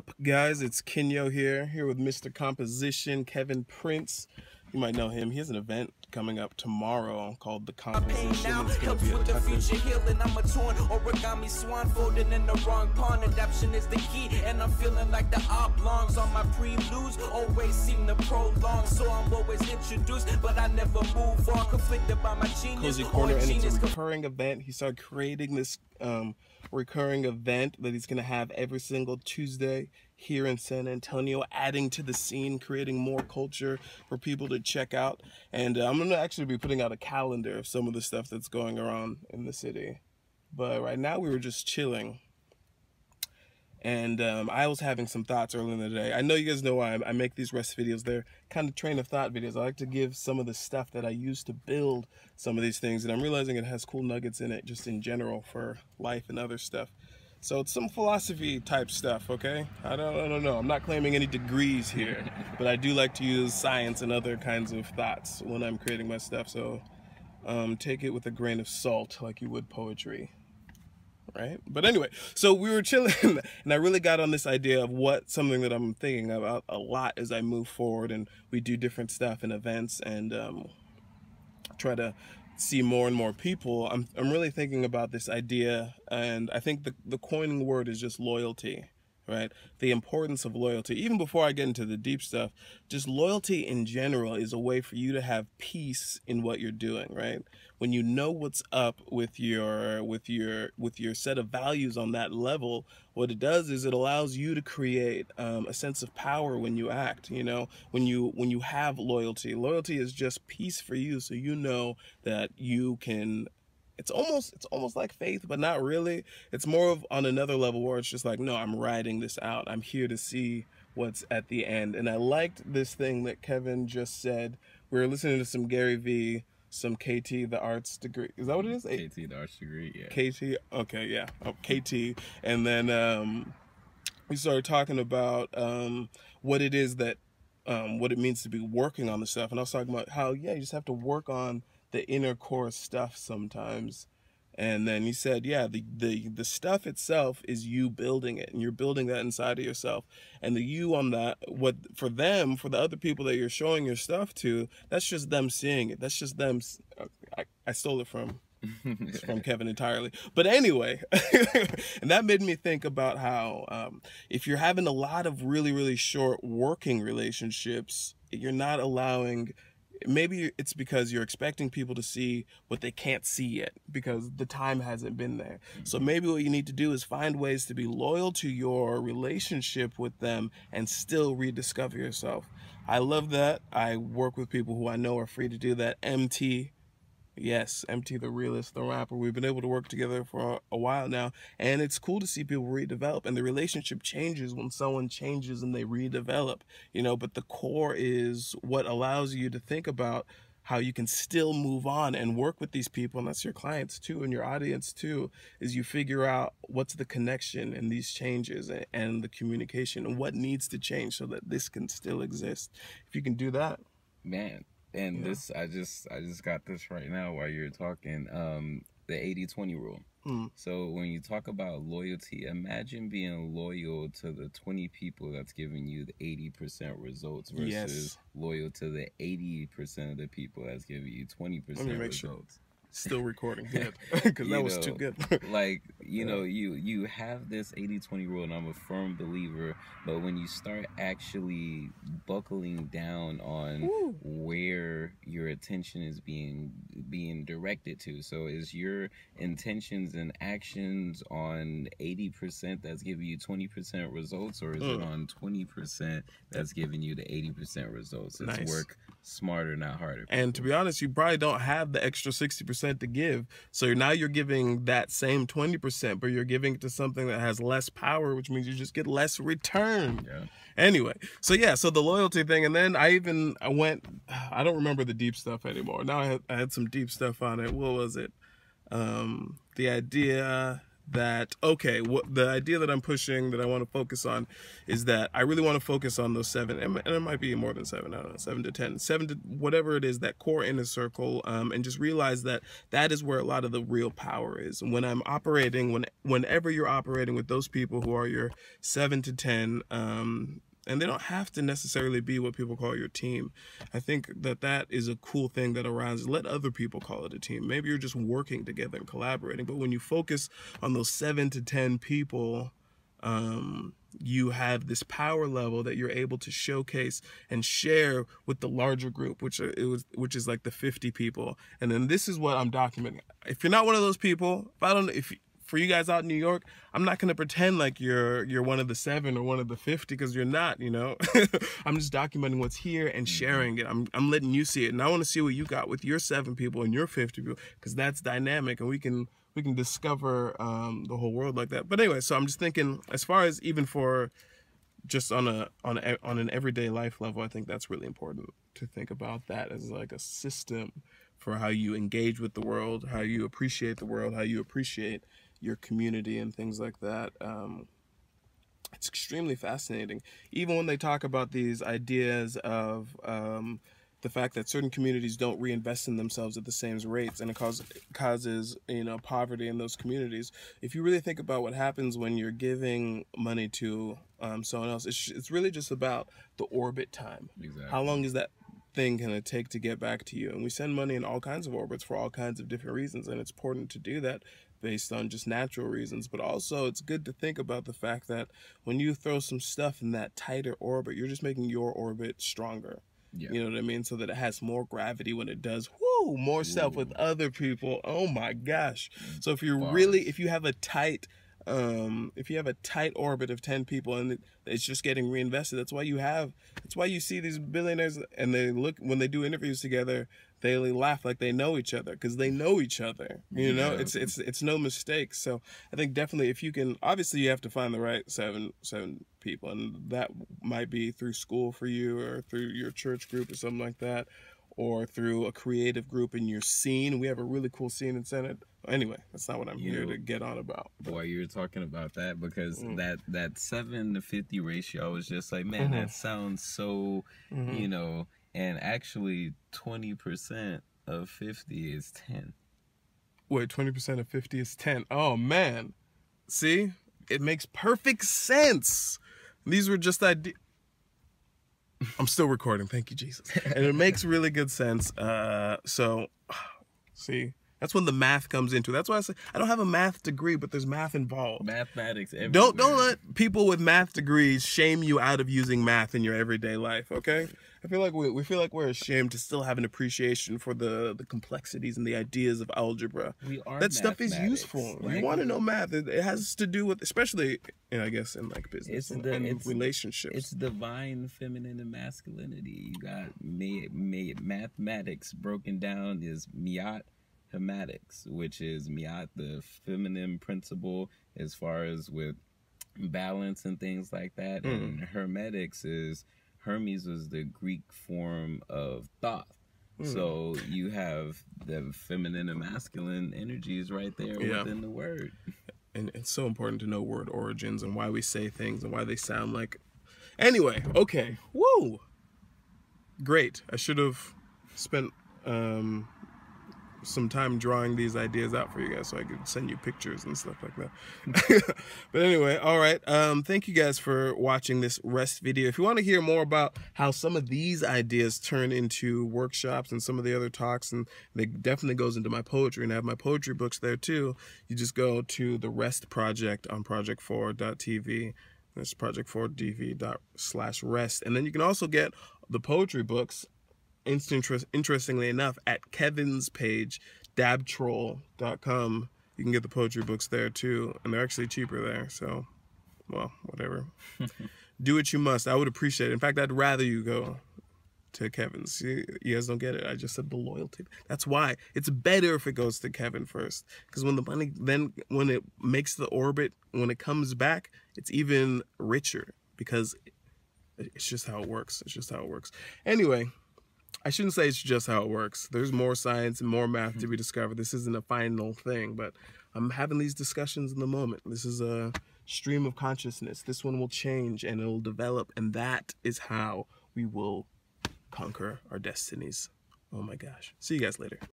up, guys? It's Kenyo here with Mr. Composition, Kevin Prince. You might know him. He has an event coming up tomorrow called The Composition. It's going to be a healing. I'm a torn origami swan folding in the wrong pond. Adaption is the key, and I'm feeling like the oblongs on my preludes always seem to prolong. So I'm always introduced, but I never move on. Conflicted by my genius. Cozy Corner, and it's a recurring event. He started creating this recurring event that he's going to have every single Tuesday here in San Antonio, adding to the scene, creating more culture for people to check out. And I'm going to actually be putting out a calendar of some of the stuff that's going around in the city. But right now we were just chilling. And I was having some thoughts earlier in the day. I know you guys know why I make these rest videos. They're kind of train of thought videos. I like to give some of the stuff that I use to build some of these things. And I'm realizing it has cool nuggets in it just in general for life and other stuff. So it's some philosophy type stuff, okay? I don't know. I'm not claiming any degrees here, but I do like to use science and other kinds of thoughts when I'm creating my stuff. So take it with a grain of salt like you would poetry. Right? But anyway, so we were chilling and I really got on this idea of what something that I'm thinking about a lot as I move forward and we do different stuff and events and try to see more and more people. I'm really thinking about this idea, and I think the coining word is just loyalty, right? The importance of loyalty. Even before I get into the deep stuff, just loyalty in general is a way for you to have peace in what you're doing, right? When you know what's up with your set of values on that level, what it does is it allows you to create a sense of power when you act, you know, when you have loyalty. Loyalty is just peace for you, so you know that you can. It's almost like faith, but not really. It's more of on another level where it's just like, no, I'm riding this out. I'm here to see what's at the end. And I liked this thing that Kevin just said. We were listening to some Gary V, some KT, the arts degree. Is that what it is? KT, the arts degree, yeah. KT, okay, yeah, oh, KT. And then we started talking about what it is that, what it means to be working on the stuff. And I was talking about how, yeah, you just have to work on the inner core stuff sometimes. And then he said, yeah, the stuff itself is you building it, and you're building that inside of yourself. And the you on that, what for them, for the other people that you're showing your stuff to, that's just them seeing it. That's just them. I stole it from Kevin entirely. But anyway, and that made me think about how if you're having a lot of really, really short working relationships, you're not allowing. Maybe it's because you're expecting people to see what they can't see yet because the time hasn't been there. So maybe what you need to do is find ways to be loyal to your relationship with them and still rediscover yourself. I love that. I work with people who I know are free to do that. MT. Yes, MT the realist, the rapper. We've been able to work together for a while now, and it's cool to see people redevelop, and the relationship changes when someone changes and they redevelop, you know, but the core is what allows you to think about how you can still move on and work with these people, and that's your clients too and your audience too, is you figure out what's the connection in these changes and the communication and what needs to change so that this can still exist. If you can do that, man. And yeah. This, I just got this right now while you're talking, the 80-20 rule. Mm. So when you talk about loyalty, imagine being loyal to the 20 people that's giving you the 80% results versus yes. Loyal to the 80% of the people that's giving you 20% results. Sure. Still recording, good, because that was too good. Like, you know, you have this 80-20 rule, and I'm a firm believer, but when you start actually buckling down on Woo. Where your attention is being directed to, so is your intentions and actions on 80% that's giving you 20% results, or is it on 20% that's giving you the 80% results? It's nice. Work smarter, not harder. And to be honest, you probably don't have the extra 60% to give, so now you're giving that same 20%, but you're giving it to something that has less power, which means you just get less return. Yeah. Anyway, so yeah, so the loyalty thing, and then I went, I don't remember the deep stuff anymore. Now I had some deep stuff on it. What was it? The idea that, okay, what the idea that I'm pushing, that I want to focus on, is that I really want to focus on those seven, and it might be more than seven, I don't know, 7 to 10, 7 to whatever it is, that core inner circle, and just realize that that is where a lot of the real power is. And when I'm operating, whenever you're operating with those people who are your 7 to 10, and they don't have to necessarily be what people call your team. I think that that is a cool thing that arises. Let other people call it a team. Maybe you're just working together and collaborating. But when you focus on those 7 to 10 people, you have this power level that you're able to showcase and share with the larger group, which is like the 50 people. And then this is what I'm documenting. If you're not one of those people, for you guys out in New York, I'm not gonna pretend like you're one of the 7 or one of the 50, because you're not, you know. I'm just documenting what's here and sharing it. I'm letting you see it, and I want to see what you got with your 7 people and your 50 people, because that's dynamic, and we can discover the whole world like that. But anyway, so I'm just thinking, as far as even for just on an everyday life level, I think that's really important to think about that as like a system for how you engage with the world, how you appreciate the world, how you appreciate your community and things like that. It's extremely fascinating. Even when they talk about these ideas of the fact that certain communities don't reinvest in themselves at the same rates, and it causes, you know, poverty in those communities. If you really think about what happens when you're giving money to someone else, it's really just about the orbit time. Exactly. How long is that thing gonna take to get back to you? And we send money in all kinds of orbits for all kinds of different reasons, and it's important to do that based on just natural reasons, but also it's good to think about the fact that when you throw some stuff in that tighter orbit, you're just making your orbit stronger. Yeah. You know what I mean? So that it has more gravity when it does more stuff with other people. Oh my gosh. So if you're really, if you have a tight orbit of 10 people and it's just getting reinvested, that's why you see these billionaires, and they look, when they do interviews together, they laugh like they know each other, because they know each other, you know. Yeah. It's no mistake. So I think definitely, if you can, obviously you have to find the right seven people, and that might be through school for you, or through your church group or something like that, or through a creative group in your scene. We have a really cool scene in San Antonio. Anyway, that's not what I'm here to get on about. Boy, you were talking about that, because that 7 to 50 ratio is just like, man, that sounds so, you know. And actually, 20% of 50 is 10. Wait, 20% of 50 is 10. Oh, man. See? It makes perfect sense. These were just ideas. I'm still recording. Thank you, Jesus. And it makes really good sense. So, see? That's when the math comes into it. That's why I say I don't have a math degree, but there's math involved. Mathematics everywhere. Don't let people with math degrees shame you out of using math in your everyday life, okay? I feel like we feel like we're ashamed to still have an appreciation for the complexities and the ideas of algebra. We are. That stuff is useful. Right? You want to know math. It has to do with, especially, you know, I guess, in like business and relationships. It's divine feminine and masculinity. You got mathematics broken down as miat. Hematics, which is miat, the feminine principle, as far as with balance and things like that. And hermetics is, Hermes was the Greek form of Thoth. So you have the feminine and masculine energies right there within the word. And it's so important to know word origins and why we say things and why they sound like. Anyway, okay. Woo! Great. I should have spent some time drawing these ideas out for you guys so I could send you pictures and stuff like that. But anyway, all right. Thank you guys for watching this rest video. If you want to hear more about how some of these ideas turn into workshops and some of the other talks, and it definitely goes into my poetry, and I have my poetry books there too, you just go to the Rest Project on ProjectForward.tv. That's ProjectForward.tv/rest. And then you can also get the poetry books, interestingly enough, at Kevin's page, dabtroll.com. You can get the poetry books there too, and they're actually cheaper there, so, well, whatever. Do what you must. I would appreciate it. In fact, I'd rather you go to Kevin's. You guys don't get it. I just said the loyalty. That's why it's better if it goes to Kevin first, because when the money, then when it makes the orbit, when it comes back, it's even richer, because it's just how it works. Anyway, I shouldn't say it's just how it works. There's more science and more math to be discovered. This isn't a final thing, but I'm having these discussions in the moment. This is a stream of consciousness. This one will change and it'll develop, and that is how we will conquer our destinies. Oh my gosh. See you guys later.